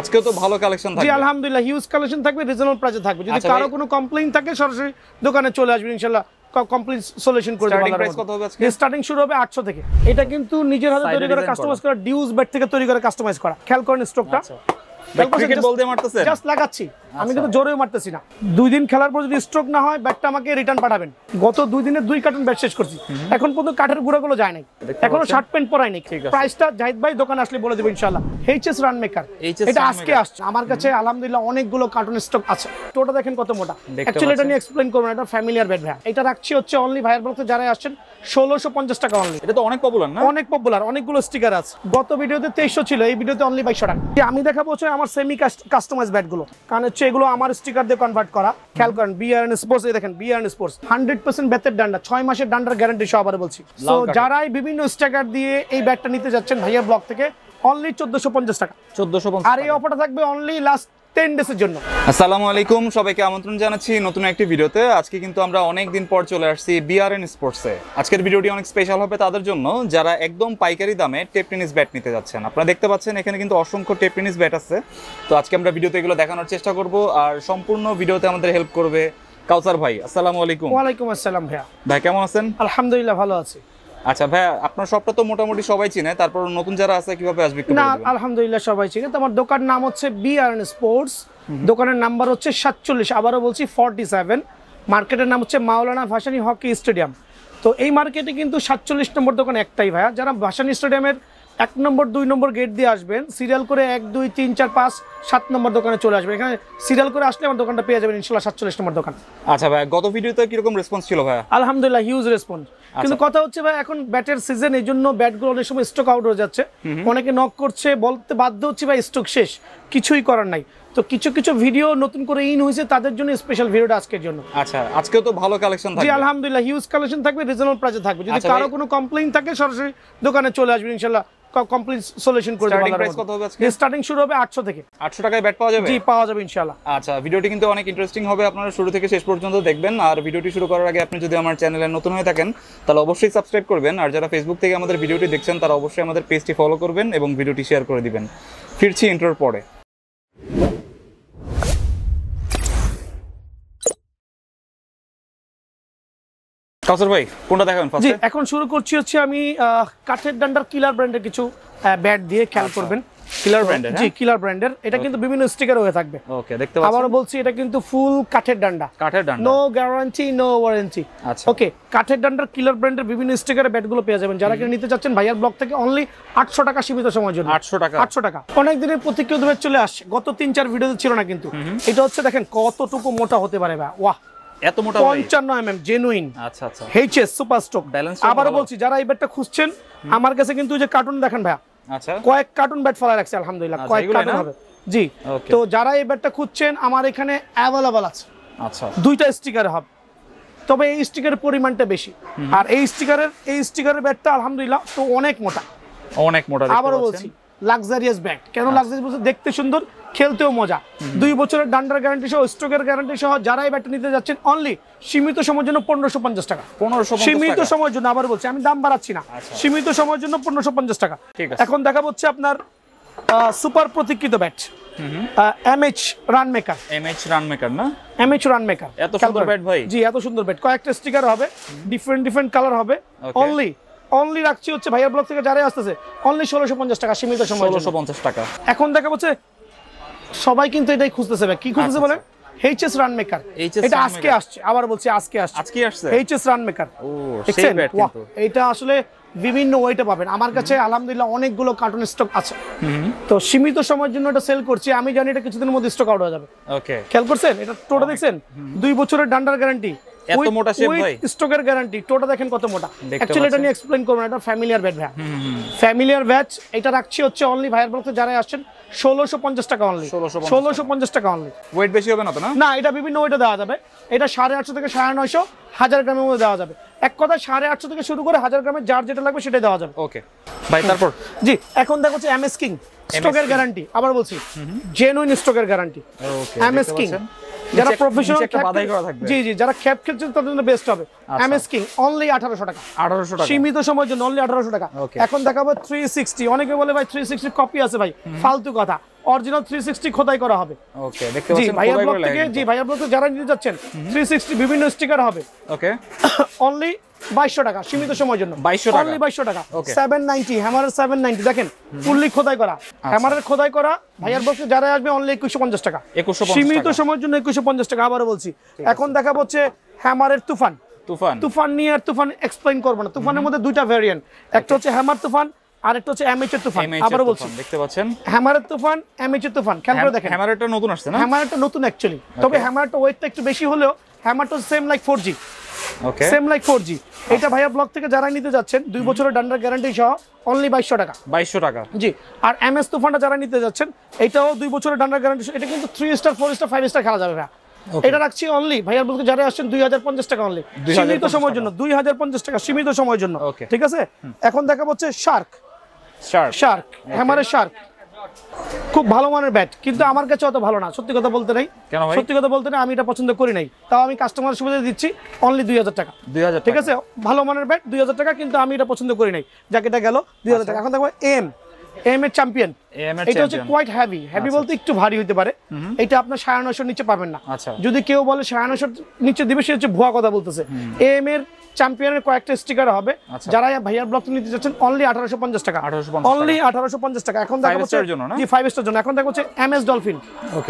আজকে তো ভালো কালেকশন থাকবে জি আলহামদুলিল্লাহ হিউজ কালেকশন থাকবে রিজনেবল প্রাইসে থাকবে যদি কারো কোনো কমপ্লেইন থাকে সরাসরি দোকানে চলে আসবেন ইনশাআল্লাহ কমপ্লিট সলিউশন করে দেব। স্টার্টিং প্রাইস কত হবে আজকে? স্টার্টিং শুরু হবে 800 থেকে। এটা কিন্তু নিজের হাতে তৈরি করা কাস্টমাইজ করা ডিউজ ব্যাট থেকে তৈরি করা কাস্টমাইজ করা। খেয়াল করেন স্ট্রোকটা। আচ্ছা। ব্যাট ক্রিকেট বল দিয়ে মারতেছেন? জাস্ট লাগাচ্ছি। আমি কিন্তু জোরেও মারতেছি না। দুই দিন খেলার পর যদি স্ট্রোক না হয় ব্যাটটা আমাকে রিটার্ন পাঠাবেন। গত দুই দিনে 2 কার্টন ব্যাট শেষ করছি। এখন পর্যন্ত কাঠের গুড়াগুলো যায় নাই। এখনো শার্ট প্যান্ট পরাই নাই। প্রাইসটা জাহিদ ভাই দোকান আসলে বলে দেব ইনশাআল্লাহ। HS run maker. এটা আজকে আসছে। আমার কাছে আলহামদুলিল্লাহ অনেকগুলো কার্টন স্টক আছে। টোটা দেখেন কত মোটা। एक्चुअली এটা নিয়ে এক্সপ্লেইন করব না, এটা ফ্যামিলিয়ার ব্যাট ভাই। এটা রাখছি হচ্ছে অনলি ভাইয়ার বলতে যারা আসছেন 1650 টাকা অনলি। এটা তো অনেক পপুলার না? অনেক পপুলার, অনেকগুলো স্টিকার আছে। গত ভিডিওতে 2300 ছিল, এই ভিডিওতে অনলি 2200 টাকা। আমি দেখাবো হচ্ছে আমার সেমি কাস্টমাইজ ব্যাট গুলো। কারণ হচ্ছে এগুলো আমার স্টিকার দিয়ে কনভার্ট করা। খেয়াল করেন BRN Sports, এই দেখেন BRN Sports 100% ব্যাটের ডান্ডা, 6 মাসের ডান্ডার গ্যারান্টি সহ আবার বলছি। সো যারাই বিভিন্ন স্টিকার দিয়ে এই ব্যাটটা নিতে যাচ্ছেন ভাইয়া ব্লগ থেকে অনলি 1450 টাকা। 1450 আর এই অফারটা থাকবে অনলি লাস্ট 10 ডেজের জন্য। আসসালামু আলাইকুম, সবাইকে আমন্ত্রণ জানাচ্ছি নতুন একটি ভিডিওতে। আজকে কিন্তু আমরা অনেক দিন পর চলে আসছি BRN Sports এ। আজকের ভিডিওটি অনেক স্পেশাল হবে তাদের জন্য যারা একদম পাইকারি দামে টেপ টেনিস ব্যাট নিতে যাচ্ছেন। আপনারা দেখতে পাচ্ছেন এখানে কিন্তু অসংখ্য টেপ টেনিস ব্যাট আছে। তো আজকে আমরা ভিডিওতে এগুলো দেখানোর চেষ্টা করব, আর সম্পূর্ণ ভিডিওতে আমাদের হেল্প করবে কাউসার ভাই। আসসালামু আলাইকুম। ওয়া আলাইকুম আসসালাম ভাইয়া। ভাই কেমন আছেন? আলহামদুলিল্লাহ ভালো আছি। আচ্ছা ভাই, আপনার শপটা তো মোটামুটি সবাই চিনে, তারপর নতুন যারা আছে কিভাবে আসবে একটু বলবেন? না আলহামদুলিল্লাহ সবাই চিনে। আমার দোকান নাম হচ্ছে BRN Sports, দোকানের নাম্বার হচ্ছে 47, আবারও বলছি 47, মার্কেটের নাম হচ্ছে মাওলানা ভাসানী হকি স্টেডিয়াম। তো এই মার্কেটে কিন্তু 47 নম্বর দোকান একটাই ভাইয়া। যারা ভাসানী স্টেডিয়ামের 1 নম্বর 2 নম্বর গেট দিয়ে আসবেন, সিরিয়াল করে 1 2 3 4 5 7 নম্বর দোকানে চলে আসবেন। এখানে সিরিয়াল করে আসলে আমার দোকানটা পেয়ে যাবেন ইনশাআল্লাহ, 47 নম্বর দোকান। আচ্ছা ভাই, গত ভিডিওতে কি রকম রেসপন্স ছিল ভাই? আলহামদুলিল্লাহ হিউজ রেসপন্স। কিন্তু কথা হচ্ছে ভাই এখন ব্যাটের সিজন, এইজন্য ব্যাটগুলো অনেক সময় স্টক আউট হয়ে যাচ্ছে। অনেকে নক করছে, বলতে বাধ্য হচ্ছে ভাই স্টক শেষ, কিছুই করার নাই। তো কিছু কিছু ভিডিও নতুন করে ইন হয়েছে, তাদের জন্য স্পেশাল ভিডিওটা আজকের জন্য। আচ্ছা, আজকেও তো ভালো কালেকশন থাকবে জি আলহামদুলিল্লাহ, হিউজ কালেকশন থাকবে, রিজনেবল প্রাইসে থাকবে। যদি কারো কোনো কমপ্লেইন থাকে সরাসরি দোকানে চলে আসবেন ইনশাআল্লাহ কমপ্লিট সলিউশন করে দেব। প্রাইস কত হবে আজকে? স্টার্টিং শুরু হবে 800 থেকে। 800 টাকায় ব্যাট পাওয়া যাবে জি, পাওয়া যাবে ইনশাআল্লাহ। আচ্ছা, ভিডিওটি কিন্তু অনেক ইন্টারেস্টিং হবে, আপনারা শুরু থেকে শেষ পর্যন্ত দেখবেন। আর ভিডিওটি শুরু করার আগে আপনি যদি আমার চ্যানেলে নতুন হয়ে থাকেন তাহলে অবশ্যই সাবস্ক্রাইব করবেন, আর যারা ফেসবুক থেকে আমাদের ভিডিওটি দেখছেন তারা অবশ্যই আমাদের পেজটি ফলো করবেন এবং ভিডিওটি শেয়ার করে দিবেন। ফিরছি ইন্ট্রোর পরে। কাউসার ভাই কোনটা দেখাবেন ফার্স্ট? জি এখন শুরু করছি হচ্ছে আমি কাঠের ডান্ডার কিলার ব্র্যান্ডের কিছু ব্যাট দিয়ে। খেয়াল করবেন কিলার ব্র্যান্ডের, জি কিলার ব্র্যান্ডের। এটা কিন্তু বিভিন্ন স্টিকার হয়ে থাকবে। ওকে দেখতে পাচ্ছেন, আবারো বলছি এটা কিন্তু ফুল কাঠের ডান্ডা, কাঠের ডান্ডা, নো গ্যারান্টি নো ওয়ারেন্টি। আচ্ছা ওকে, কাঠের ডান্ডার কিলার ব্র্যান্ডের বিভিন্ন স্টিকারে ব্যাটগুলো পেয়ে যাবেন। যারা কিনে নিতে চাচ্ছেন ভাইয়ার ব্লগ থেকে অনলি 800 টাকা সীমিত সময়ের জন্য। 800 টাকা, 800 টাকা। অনেক দিনের প্রতিক্রিয়া ধরে চলে আসছে, গত 3-4 ভিডিওতে ছিল না কিন্তু। এটা হচ্ছে দেখেন কতটুকু মোটা হতে পারে ভাই, ওয়াহ এত মোটা। 55 mm জেনুইন। আচ্ছা আচ্ছা, HS সুপার স্টক ব্যালেন্স। আবার বলছি যারা এই ব্যাটটা খুঁজছেন আমার কাছে কিন্তু যে কার্টুন দেখেন ভাই, আচ্ছা কয়েক কার্টুন ব্যাট ফেলা রাখছে আলহামদুলিল্লাহ, কয়েক কার্টুন হবে জি। তো যারা এই ব্যাটটা খুঁজছেন আমার এখানে अवेलेबल আছে। আচ্ছা, দুইটা স্টিকার হবে, তবে এই স্টিকারের পরিমাণটা বেশি। আর এই স্টিকারের ব্যাটটা আলহামদুলিল্লাহ তো অনেক মোটা, অনেক মোটা। আবার বলছি লাক্সারিয়াস ব্যাট। কেন লাক্সারিয়াস বলতে? দেখতে সুন্দর, খেলতেও মজা। 2 বছরের ডান্ডার গ্যারান্টি সহ স্ট্রোকের গ্যারান্টি সহ যারা এই ব্যাট নিতে যাচ্ছেন অনলি সীমিত সময়ের জন্য 1550 টাকা। 1550 সীমিত সময়ের জন্য, আবার বলছি আমি দাম বাড়াচ্ছি না, সীমিত সময়ের জন্য 1550 টাকা। এখন দেখা হচ্ছে আপনার সুপার প্রতীক্ষিত bat, MS run maker. MS run maker না? MS run maker. এত সুন্দর ব্যাট ভাই জি, এত সুন্দর ব্যাট। কয়েকটা স্টিকার হবে, ডিফারেন্ট কালার হবে। অনলি রাখছি হচ্ছে ভাইয়ার ব্লগ থেকে যারা আসতেছে অনলি 1650 টাকা সীমিত সময়, 1650 টাকা। এখন দেখা হচ্ছে সবাই কিন্তু এটাই খুঁজতেছে ভাই। কি খুঁজতেছে বলেন? HS run maker. এটা আজকে আসছে, আবার বলছি আজকে আসছে, আজকে আসছে HS রান মেকার। ও সেই ব্যাট কিন্তু। এটা আসলে বিভিন্ন ওয়েটে পাবেন। আমার কাছে আলহামদুলিল্লাহ অনেকগুলো কার্টন স্টক আছে, তো সীমিত সময়ের জন্য এটা সেল করছি। আমি জানি এটা কিছুদিনের মধ্যে স্টক আউট হয়ে যাবে। ওকে খেয়াল করছেন, এটা টোটা দেখছেন 2 বছরের ডান্ডার গ্যারান্টি, এত মোটা শেপ ভাই, স্টকের গ্যারান্টি। টোটা দেখেন কত মোটা। एक्चुअली এটা নিয়ে এক্সপ্লেইন করব না, এটা ফ্যামিলিয়ার ব্যাট ভাই, ফ্যামিলিয়ার ব্যাট। এটা রাখছি হচ্ছে অনলি ভাইয়ার বলতে যারা আসছেন 1650 টাকা অনলি, 1650 টাকা অনলি। ওয়েট বেশি হবে না তো? না না, এটা বিভিন্ন ওয়েটে দেওয়া যাবে। এটা 850 থেকে 950, 1000 গ্রামের মধ্যে দেওয়া যাবে। এক কথা 850 থেকে শুরু করে 1000 গ্রামের যার যেটা লাগবে সেটাই দেওয়া যাবে। ওকে ভাই, তারপর জি এখন দেখো হচ্ছে MS কিং, স্টকের গ্যারান্টি। আবার বলছি জেনুইন স্টকের গ্যারান্টি। MS কিং যারা প্রফেশনাল বাদাই করা থাকবে জি জি যারা ক্যাপ খেলছেন তাদের জন্য বেস্ট হবে এমএস কিং অনলি 1800 টাকা 1800 টাকা সীমিত সময়ের জন্য অনলি 1800 টাকা এখন দেখাবো 360 অনেকে বলে ভাই 360 কপি আছে ভাই ফালতু কথা অরিজিনাল 360 খোদাই করা হবে ওকে দেখতে পাচ্ছেন ভাইয়া ব্লগ থেকে জি ভাইয়া ব্লগ থেকে যারা নিতে যাচ্ছেন 360 বিভিন্ন স্টিকার হবে ওকে অনলি 2200 টাকা সীমিত সময়ের জন্য 2200 টাকা অনলি 2200 টাকা 790 হ্যামারের 790 দেখেন ফুললি খোদাই করা হ্যামারের খোদাই করা ভাইয়ার বক্সে যারা আসবে অনলি 2150 টাকা 2150 সীমিত সময়ের জন্য 2150 টাকা আবারো বলছি এখন দেখা হচ্ছে হ্যামারের তুফান তুফান তুফান নিয়ে আর তুফান এক্সপ্লেইন করব না তুফানের মধ্যে দুইটা ভেরিয়েন্ট একটা হচ্ছে হ্যামার তুফান আর একটা হচ্ছে এমএইচের তুফান আবারো বলছি দেখতে পাচ্ছেন হ্যামারের তুফান এমএইচের তুফান খেয়াল করে দেখেন হ্যামারটা নতুন আসছে না হ্যামারটা নতুন অ্যাকচুয়ালি তবে হ্যামারটা ওয়েটটা একটু বেশি হলেও হ্যামারটা same like 4G okay same like 4G এটা ভাইয়া ব্লক থেকে যারা নিতে যাচ্ছেন 2 বছরের ডান্ডার গ্যারান্টি সহ অনলি 2200 টাকা 2200 টাকা জি আর এমএস তুফানটা যারা নিতে যাচ্ছেন এটাও 2 বছরের ডান্ডার গ্যারান্টি এটা কিন্তু 3 স্টার 4 স্টার 5 স্টার খেলা যাবে না এটা রাখছি অনলি ভাইয়া বলতে যারা আসছেন 2050 টাকা অনলি সীমিত সময়ের জন্য 2050 টাকা সীমিত সময়ের জন্য ঠিক আছে এখন দেখা হচ্ছে শার্ক শার্ক শার্ক হ্যামারের শার্ক খুব ভালো মানের ব্যাট কিন্তু আমার কাছে অত ভালো না সত্যি কথা বলতে নাই সত্যি কথা বলতে না আমি এটা পছন্দ করি নাই তাও আমি কাস্টমার সুবিধা দিচ্ছি অনলি 2000 টাকা 2000 ঠিক আছে ভালো মানের ব্যাট 2000 টাকা কিন্তু আমি এটা পছন্দ করি নাই জ্যাকেটটা গেল 2000 টাকা এখন দেখো এম এম এর চ্যাম্পিয়ন এটা হচ্ছে কোয়াইট হেভি হেভি বলতে একটু ভারী হতে পারে এটা আপনি 950 নিচে পাবেন না যদি কেউ বলে 950 নিচে দিবে সে হচ্ছে ভুয়া কথা বলতেছে এম এর চ্যাম্পিয়নের কয়েকটা স্টিকার হবে যারা ভাইয়ার ব্লক নিতে যাচ্ছেন অনলি 1850 টাকা অনলি 1850 টাকা এখন দেখা হচ্ছে জি 5 স্টার জন্য এখন দেখা হচ্ছে এমএস ডলফিন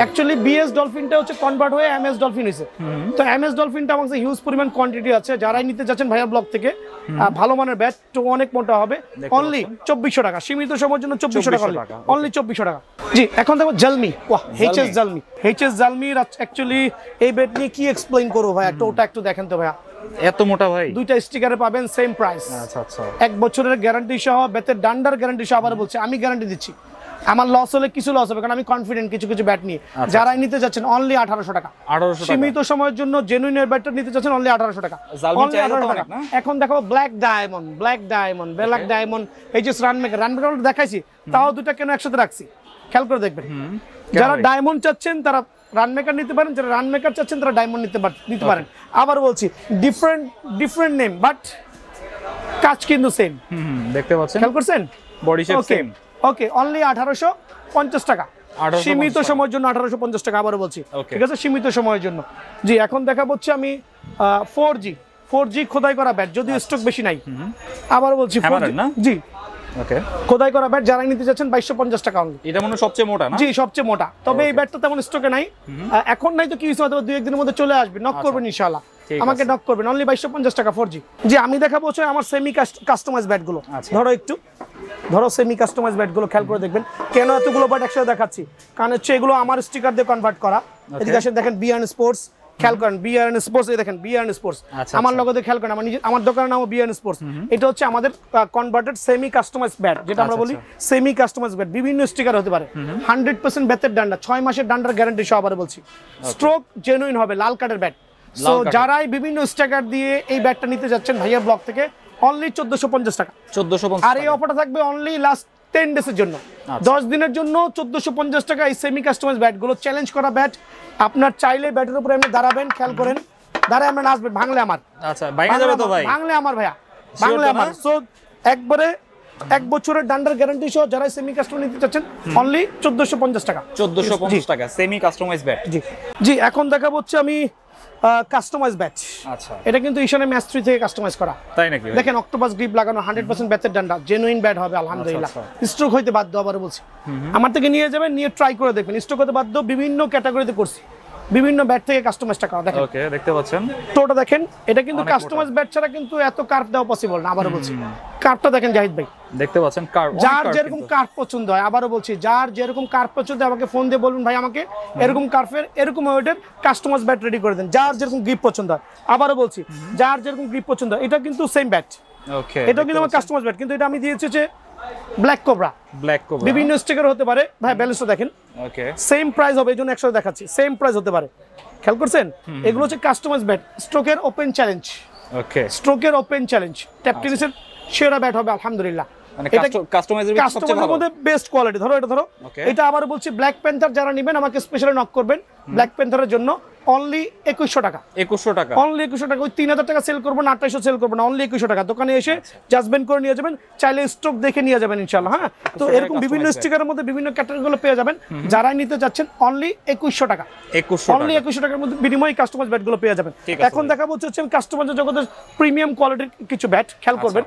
অ্যাকচুয়ালি বিএস ডলফিনটা হচ্ছে কনভার্ট হয়ে এমএস ডলফিন হইছে তো এমএস ডলফিনটা আমাদের হিউজ পরিমাণ কোয়ান্টিটি আছে যারা নিতে যাচ্ছেন ভাইয়ার ব্লক থেকে ভালো মানের ব্যাট তো অনেক মোটা হবে অনলি 2400 টাকা সীমিত সময়ের জন্য 2400 টাকা অনলি 2400 টাকা জি এখন দেখো জালমি ওয়াহ HS জালমি HS জালমির অ্যাকচুয়ালি এই ব্যাট নিয়ে কি এক্সপ্লেইন করব ভাই টোটা একটু দেখেন তো ভাই এত মোটা ভাই দুইটা স্টিকারে পাবেন সেম প্রাইস আচ্ছা আচ্ছা এক বছরের গ্যারান্টি সহ ব্যাটের ডান্ডার গ্যারান্টি সহ আবার বলছি আমি গ্যারান্টি দিচ্ছি আমার লস হলে কিছু লস হবে কারণ আমি কনফিডেন্ট কিছু কিছু ব্যাট নিয়ে যারা নিতে যাচ্ছেন অনলি 1800 টাকা 1800 টাকা সীমিত সময়ের জন্য জেনুইন এর ব্যাটটা নিতে যাচ্ছেন অনলি 1800 টাকা অনলি 1800 টাকা এখন দেখো ব্ল্যাক ডায়মন্ড এই যে রান মেকার দেখাইছি তাও দুটো কেন একসাথে রাখছি খেয়াল করে দেখবেন যারা ডায়মন্ড চাচ্ছেন তারা রান মেকার নিতে পারেন যারা রান মেকার চাচ্ছেন তারা ডায়মন্ড নিতে পারেন আবার বলছি ডিফারেন্ট নেম বাট কাজ কিন্তু সেম দেখতে পাচ্ছেন খেয়াল করছেন body shape same okay only 1850 টাকা সীমিত সময়ের জন্য 1850 টাকা আবার বলছি ঠিক আছে সীমিত সময়ের জন্য জি এখন দেখা হচ্ছে আমি 4G খোদাই করা ব্যাট যদিও স্টক বেশি নাই আবার বলছি 4G জি ওকে খোদাই করা ব্যাট যারা নিতে যাচ্ছেন 2250 টাকা অনলি এটা মনে সবচেয়ে মোটা না জি সবচেয়ে মোটা তবে এই ব্যাটটা তেমন স্টকে নাই এখন নাই তো কি হইছে অথবা দুই এক দিনের মধ্যে চলে আসবে নক করবেন ইনশাআল্লাহ আমাকে নক করবেন অনলি 2250 টাকা 4G জি আমি দেখাবো আমার সেমি কাস্টমাইজ ব্যাট গুলো ধরো সেমি কাস্টমাইজ ব্যাট গুলো খেয়াল করে দেখবেন কেন এতগুলো ব্যাট একসাথে দেখাচ্ছি কারণ হচ্ছে এগুলো আমার স্টিকার দিয়ে কনভার্ট করা এদিকে আসেন দেখেন BRN Sports খেয়াল করেন BRN Sports এই দেখেন BRN Sports আমার লগোতে খেয়াল করেন আমার দোকানের নাম BRN Sports এটা হচ্ছে আমাদের কনভার্টেড সেমি কাস্টমাইজ ব্যাট যেটা আমরা বলি সেমি কাস্টমাইজ ব্যাট বিভিন্ন স্টিকার হতে পারে 100% ব্যাটের ডান্ডা 6 মাসের ডান্ডার গ্যারান্টি সহ আবার বলছি স্ট্রোক জেনুইন হবে লাল কার্ডের ব্যাট সো যারাই বিভিন্ন স্টিকার দিয়ে এই ব্যাটটা নিতে যাচ্ছেন ভাইয়া ব্লক থেকে অনলি 1450 টাকা 1450 আর এই অফারটা থাকবে অনলি লাস্ট 10 ডেজ এর জন্য 10 দিনের জন্য 1450 টাকা এই সেমি কাস্টমাইজ ব্যাট গুলো চ্যালেঞ্জ করা ব্যাট আপনার চাইলে ব্যাটের উপরে আপনি দাঁড়াবেন খেয়াল করেন দাঁড়ায় আমরা নাচবেন ভাঙলে আমার আচ্ছা ভাঙা যাবে তো ভাই ভাঙলে আমার ভাইয়া ভাঙলে আমার সো একবারে এক বছরের ডান্ডার গ্যারান্টি সহ যারা সেমি কাস্টমাইজ নিতে চাচ্ছেন অনলি 1450 টাকা 1450 টাকা সেমি কাস্টমাইজ ব্যাট জি জি এখন দেখাবো হচ্ছে আমি কাস্টমাইজ ব্যাট আচ্ছা এটা কিন্তু ইশানে ম্যাচ 3 থেকে কাস্টমাইজ করা তাই নাকি দেখেন অক্টোপাস গ্রিপ লাগানো 100% ব্যাটের ডান্ডা জেনুইন ব্যাট হবে আলহামদুলিল্লাহ স্ট্রোক হইতে বাধ্য আবার বলছি আমার থেকে নিয়ে যাবেন নিয়ে ট্রাই করে দেখবেন স্ট্রোক হতে বাধ্য বিভিন্ন ক্যাটাগরিতে করছি বিভিন্ন ব্যাট থেকে কাস্টমাইজটা করা দেখেন ওকে দেখতে পাচ্ছেন টোটা দেখেন এটা কিন্তু কাস্টমাইজ ব্যাট ছাড়া কিন্তু এত কার্ভ দেওয়া পসিবল না আবার বলছি কার্ভটা দেখেন জাহিদ ভাই দেখতে পাচ্ছেন কার্ভ যার যেরকম কার্ভ পছন্দ হয় আবারো বলছি যার যেরকম কার্ভ পছন্দ আমাকে ফোন দিয়ে বলুন ভাই আমাকে এরকম কার্ভের এরকম ওয়েটের কাস্টমাইজ ব্যাট রেডি করে দেন যার যেরকম গ্রিপ পছন্দ হয় আবারো বলছি যার যেরকম গ্রিপ পছন্দ হয় এটা কিন্তু সেম ব্যাট ওকে এটা কিন্তু আমার কাস্টমাইজ ব্যাট কিন্তু এটা আমি দিয়েছি যে Black Cobra বিভিন্ন স্টিকার হতে পারে ভাই ব্যালেন্সটা দেখেন ওকে সেম প্রাইস হবে এজন্য 100 দেখাচ্ছি সেম প্রাইস হতে পারে খেয়াল করছেন এগুলো হচ্ছে কাস্টমাইজ ব্যাট স্ট্রোকের ওপেন চ্যালেঞ্জ ওকে স্ট্রোকের ওপেন চ্যালেঞ্জ ট্যাপ টেনিসের সেরা ব্যাট হবে আলহামদুলিল্লাহ মানে কাস্টমাইজের সবচেয়ে ভালো মধ্যে বেস্ট কোয়ালিটি ধরো এটা আবার বলছি ব্ল্যাক প্যান্থার যারা নেবেন আমাকে স্পেশালি নক করবেন ব্ল্যাক প্যান্থারের জন্য only 2100 টাকা 2100 টাকা only 2100 টাকা ওই 3000 টাকা সেল করব না 2800 সেল করব না only 2100 টাকা দোকানে এসে জাজমেন্ট করে নিয়ে যাবেন চাইলে স্টক দেখে নিয়ে যাবেন ইনশাআল্লাহ হ্যাঁ তো এরকম বিভিন্ন স্টিকারের মধ্যে বিভিন্ন ক্যাটাগরিগুলো পেয়ে যাবেন যারা নিতে যাচ্ছেন only 2100 টাকা 2100 only 2100 টাকার মধ্যে বিনিময়ে কাস্টমাইজ ব্যাটগুলো পেয়ে যাবেন এখন দেখাবো হচ্ছে কাস্টমাইজের জগতের প্রিমিয়াম কোয়ালিটির কিছু ব্যাট খেয়াল করবেন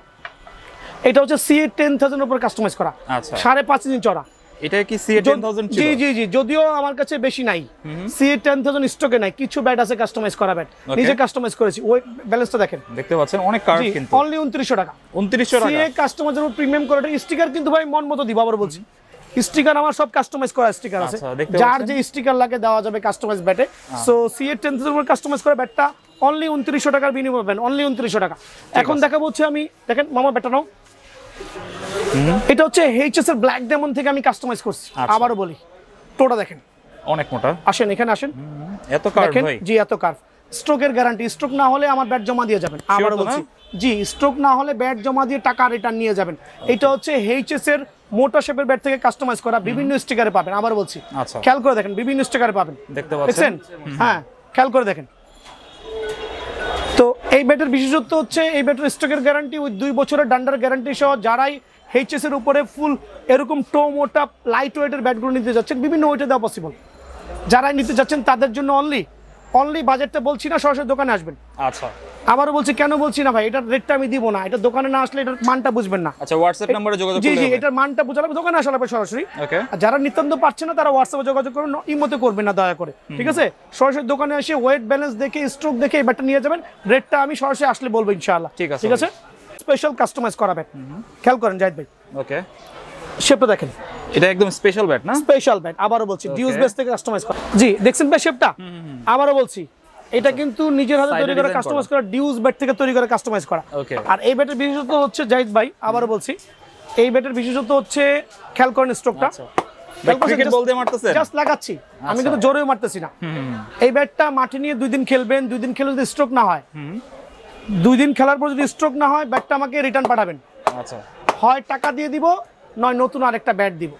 এটা হচ্ছে CA 10000 এর উপর কাস্টমাইজ করা 5.5 ইঞ্চি চওড়া এটা কি CA 10000 ছিল জি জি জি যদিও আমার কাছে বেশি নাই CA 10000 স্টকে নাই কিছু ব্যাট আছে কাস্টমাইজ করা ব্যাট নিজে কাস্টমাইজ করেছি ওই ব্যালেন্সটা দেখেন দেখতে পাচ্ছেন অনেক কার্ড কিন্তু only 2900 টাকা 2900 টাকা CA কাস্টমাইজের প্রিমিয়াম কোয়ালিটি স্টিকার কিন্তু ভাই মন মতো দিবা আবার বলছি স্টিকার আমার সব কাস্টমাইজ করা স্টিকার আছে যার যে স্টিকার লাগে দেওয়া যাবে কাস্টমাইজ ব্যাটে সো CA 10000 এর উপর কাস্টমাইজ করা ব্যাটটা only 2900 টাকার বিনিময়ে পাবেন only 2900 টাকা এখন দেখাবো হচ্ছে আমি দেখেন মামা ব্যাটটা নাও এটা হচ্ছে HS এর ব্ল্যাক ডায়মন্ড থেকে আমি কাস্টমাইজ করছি আবারো বলি টোটা দেখেন অনেক মোটা আসেন এখানে আসেন এত কার্ভ ভাই জি এত কার্ভ স্ট্রোকের গ্যারান্টি স্ট্রোক না হলে আমার ব্যাট জমা দিয়ে যাবেন আবারো বলছি জি স্ট্রোক না হলে ব্যাট জমা দিয়ে টাকা রিটার্ন নিয়ে যাবেন এটা হচ্ছে HS এর মোটা শেপের ব্যাট থেকে কাস্টমাইজ করা বিভিন্ন স্টিকারে পাবেন আবারো বলছি খেয়াল করে দেখেন বিভিন্ন স্টিকারে পাবেন দেখতে পাচ্ছেন হ্যাঁ খেয়াল করে দেখেন তো এই ব্যাটের বিশেষত্ব হচ্ছে এই ব্যাটের স্ট্রোকের গ্যারান্টি উইথ 2 বছরের ডান্ডার গ্যারান্টি সহ যারাই HS এর উপরে ফুল এরকম টো মোটা লাইটওয়েটের ব্যাটগুলো নিতে যাচ্ছেন বিভিন্ন ওয়েটে দেওয়া পসিবল যারা নিতে যাচ্ছেন তাদের জন্য অনলি বাজেটটা বলছি না সরাসরি দোকানে আসবেন আচ্ছা আবারো বলছি কেন বলছি না ভাই এটার রেটটা আমি দিব না এটা দোকানে না আসলে এটার মানটা বুঝবেন না আচ্ছা WhatsApp নম্বরে যোগাযোগ করুন জি জি এটার মানটা বুঝালাম দোকানে আসলে আপনি সরাসরি ওকে আর যারা নিতান্ত পারছেন না তারা WhatsApp এ যোগাযোগ করুন ইমোতে করবেন না দয়া করে ঠিক আছে সরাসরি দোকানে এসে ওয়েট ব্যালেন্স দেখে স্ট্রোক দেখে এই ব্যাটটা নিয়ে যাবেন রেটটা আমি সরাসরি আসলে বলবো ইনশাআল্লাহ ঠিক আছে স্পেশাল কাস্টমাইজ করা ব্যাট খেয়াল করেন জাহিদ ভাই ওকে শেপটা দেখেন এটা একদম স্পেশাল ব্যাট না স্পেশাল ব্যাট আবারো বলছি ডিউস বেস থেকে কাস্টমাইজ করা জি দেখছেন ভাই শেপটা আবারো বলছি এটা কিন্তু নিজের হাতে তৈরি করা কাস্টমাইজ করা ডিউস ব্যাট থেকে তৈরি করা কাস্টমাইজ করা আর এই ব্যাটের বিশেষত্ব হচ্ছে জাহিদ ভাই আবারো বলছি এই ব্যাটের বিশেষত্ব হচ্ছে খেয়াল করেন স্ট্রোকটা ক্রিকেট বল দিয়ে মারতেছেন জাস্ট লাগাচ্ছি আমি কিন্তু জোরেও মারতেছি না এই ব্যাটটা মাঠে নিয়ে দুই দিন খেলবেন দুই দিন খেলে যদি স্ট্রোক না হয় দুই দিন খেলার পর যদি স্ট্রোক না হয় ব্যাটটা আমাকে রিটার্ন পাঠাবেন আচ্ছা হয় টাকা দিয়ে দিব নয় নতুন আরেকটা ব্যাট দিব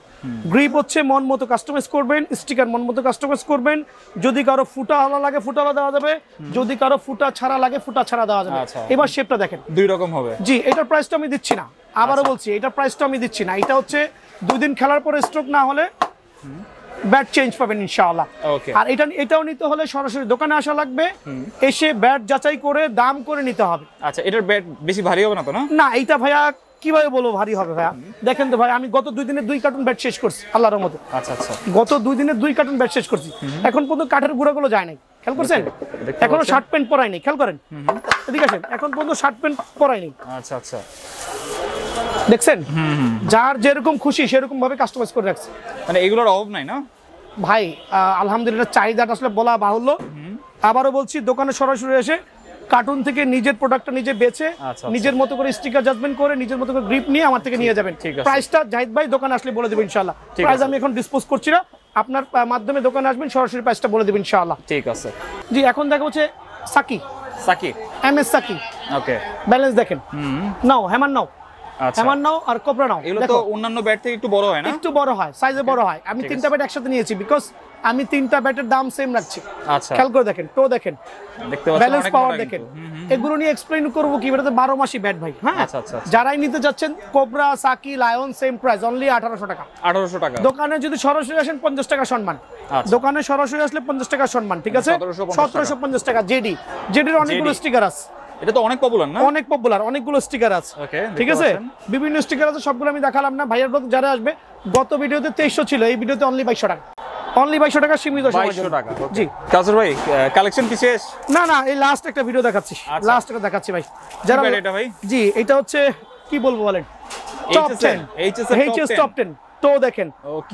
গ্রিপ হচ্ছে মন মতো কাস্টমাইজ করবেন স্টিকার মন মতো কাস্টমাইজ করবেন যদি কারো ফুটা আলা লাগে ফুটা আলা দেওয়া যাবে যদি কারো ফুটা ছাড়া লাগে ফুটা ছাড়া দেওয়া যাবে এবার শেপটা দেখেন দুই রকম হবে জি এটার প্রাইসটা আমি দিচ্ছি না আবারও বলছি এটার প্রাইসটা আমি দিচ্ছি না এটা হচ্ছে দুই দিন খেলার পর স্ট্রোক না হলে ব্যাট চেঞ্জ পাবেন ইনশাআল্লাহ আর এটাও নিতে হলে সরাসরি দোকানে আসা লাগবে এসে ব্যাট যাচাই করে দাম করে নিতে হবে আচ্ছা এটার ব্যাট বেশি ভারী হবে না তো না এইটা ভাইয়া কিভাবে বলবো ভারী হবে ভাইয়া দেখেন তো ভাই আমি গত দুই দিনে 2 কার্টন ব্যাট শেষ করছি আল্লাহর রহমতে আচ্ছা আচ্ছা গত দুই দিনে 2 কার্টন ব্যাট শেষ করছি এখন পর্যন্ত কাঠের গুঁড়াগুলো যায় নাই খেয়াল করছেন এখনো শার্ট প্যান্ট পরাই নাই খেয়াল করেন এদিকে আসেন এখন পর্যন্ত শার্ট প্যান্ট পরাই নাই আচ্ছা আচ্ছা দেখছেন যার যেরকম খুশি সেরকম ভাবে কাস্টমাইজ করে রাখছে মানে এগুলোর অভাব নাই না ভাই আলহামদুলিল্লাহ চাহিদাটা আসলে বলা বাহুল্য আবারও বলছি দোকানে সরাসরি এসে কার্টুন থেকে নিজের প্রোডাক্টটা নিজে বেছে নিজের মতো করে স্টিকার জাজমেন্ট করে নিজের মতো করে গ্রিপ নিয়ে আমার থেকে নিয়ে যাবেন প্রাইসটা জাহিদ ভাই দোকানে আসলে বলে দেব ইনশাআল্লাহ প্রাইস আমি এখন ডিসপোজ করছি না আপনার মাধ্যমে দোকানে আসবেন সরাসরি প্রাইসটা বলে দেব ইনশাআল্লাহ ঠিক আছে জি এখন দেখা হচ্ছে সাকি সাকি MS সাকি ওকে ব্যালেন্স দেখেন নাও হ্যামার নাও আমার নাও আর কোবরা নাও এগুলো তো অন্যান্য ব্যাট থেকে একটু বড় হয় না একটু বড় হয় সাইজে বড় হয় আমি 3টা ব্যাট একসাথে নিয়েছি বিকজ আমি 3টা ব্যাটের দাম সেম রাখছি আচ্ছা খেয়াল করে দেখেন টো দেখেন দেখতে পাচ্ছেন ব্যালেন্স পাওয়ার দেখেন এগুলো নিয়ে এক্সপ্লেইন করব কি এটা তো 12 মাসি ব্যাট ভাই হ্যাঁ আচ্ছা আচ্ছা যারাই নিতে যাচ্ছেন কোবরা সাকি লায়ন সেম প্রাইস অনলি 1800 টাকা 1800 টাকা দোকানে যদি সরাসরি আসেন 50 টাকা সম্মান দোকানে সরাসরি আসলে 50 টাকা সম্মান ঠিক আছে 1750 টাকা জেডি জেডির অনেকগুলো স্টিকার আছে এটা তো অনেক পপুলার না অনেক পপুলার অনেকগুলো স্টিকার আছে ঠিক আছে বিভিন্ন স্টিকার আছে সবগুলো আমি দেখালাম না ভাইয়ার ব্লগ যারা আসবে গত ভিডিওতে 2300 ছিল এই ভিডিওতে অনলি 2200 টাকা অনলি 2200 টাকা সীমিত সময় 2200 টাকা জি কাজর ভাই কালেকশন কি শেষ না না এই লাস্ট একটা ভিডিও দেখাচ্ছি লাস্ট একটা দেখাচ্ছি ভাই যারা এটা ভাই জি এটা হচ্ছে কি বলবো বলেন টপ 10 HS টপ 10 তো দেখেন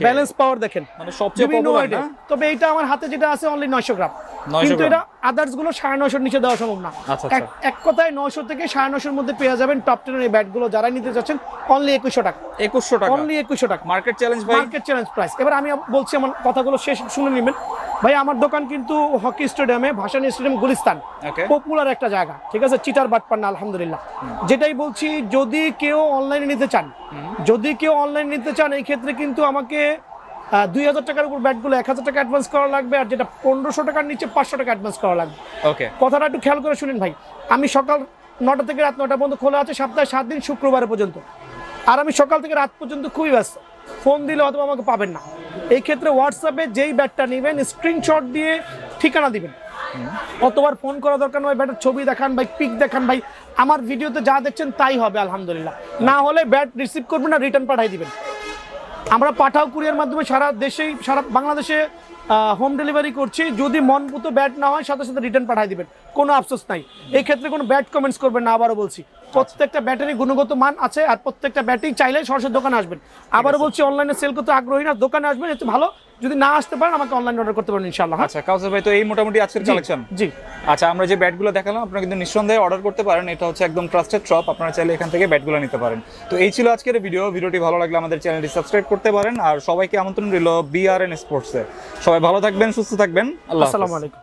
ব্যালেন্স পাওয়ার দেখেন মানে সবচেয়ে পপুলার না তবে এটা আমার হাতে যেটা আছে অনলি 900 গ্রাম কিন্তু এটা আদার্স গুলো 950 এর নিচে দেওয়া সম্ভব না এক কথায় 900 থেকে 950 এর মধ্যে পেয়ে যাবেন টপ 10 এর এই ব্যাট গুলো যারা নিতে যাচ্ছেন অনলি 2100 টাকা 2100 টাকা অনলি 2100 টাকা মার্কেট চ্যালেঞ্জ ভাই মার্কেট চ্যালেঞ্জ প্রাইস এবার আমি বলছি আমার কথাগুলো শেষ শুনে নেবেন ভাই আমার দোকান কিন্তু হকি স্টেডিয়ামে ভাসানী স্টেডিয়াম গুলিস্তান পপুলার একটা জায়গা ঠিক আছে চিটার বাটপার না আলহামদুলিল্লাহ যেটাই বলছি যদি কেউ অনলাইনে নিতে চান এই ক্ষেত্রে কিন্তু আমাকে 2000 টাকার উপর ব্যাটগুলো 1000 টাকা অ্যাডভান্স করা লাগবে আর যেটা 1500 টাকার নিচে 500 টাকা অ্যাডভান্স করা লাগবে। ওকে, কথাটা একটু খেয়াল করে শুনেন ভাই। আমি সকাল 9টা থেকে রাত 9টা পর্যন্ত খোলা আছে, সপ্তাহে 7 দিন শুক্রবার পর্যন্ত, আর আমি সকাল থেকে রাত পর্যন্ত খুবই ব্যস্ত। ফোন দিলে অথবা আমাকে পাবেন না। এই ক্ষেত্রে হোয়াটসঅ্যাপে যেই ব্যাটটা নেবেন স্ক্রিনশট দিয়ে ঠিকানা দিবেন, অতবার ফোন করা দরকার নয়। ব্যাটের ছবি দেখান ভাই, পিক দেখান ভাই, আমার ভিডিওতে যা দেখছেন তাই হবে আলহামদুলিল্লাহ। না হলে ব্যাট রিসিভ করবেন না, রিটার্ন পাঠাই দিবেন। আমরা পাঠাও কুরিয়ার মাধ্যমে সারা দেশেই, সারা বাংলাদেশে হোম ডেলিভারি করছি। যদি মনমতো ব্যাট না হয় সাথে সাথে রিটার্ন পাঠাই দিবেন, কোনো আফসোস নাই। এই ক্ষেত্রে কোনো ব্যাট কমেন্টস করবেন না। আবারও বলছি, প্রত্যেকটা ব্যাটারি গুণগত মান আছে, আর প্রত্যেকটা ব্যাটারি চাইলে সরাসরি দোকানে আসবেন। আবারও বলছি, অনলাইনে সেল করতে আগ্রহী না, দোকানে আসবেন এতে ভালো। যদি না আসতে পারেন আমাকে অনলাইনে অর্ডার করতে পারেন ইনশাআল্লাহ। আচ্ছা কাউসার ভাই, তো এই মোটামুটি আজকের কালেকশন। জি আচ্ছা, আমরা যে ব্যাটগুলো দেখালাম আপনারা কিন্তু নিঃসন্দেহে অর্ডার করতে পারেন, এটা হচ্ছে একদম ট্রাস্টেড শপ, আপনারা চাইলে এখান থেকে ব্যাটগুলো নিতে পারেন। তো এই ছিল আজকের ভিডিও। ভিডিওটি ভালো লাগলে আমাদের চ্যানেলটি সাবস্ক্রাইব করতে পারেন, আর সবাইকে আমন্ত্রণ রইল BRN স্পোর্টসে। সবাই ভালো থাকবেন, সুস্থ থাকবেন। আসসালামু আলাইকুম।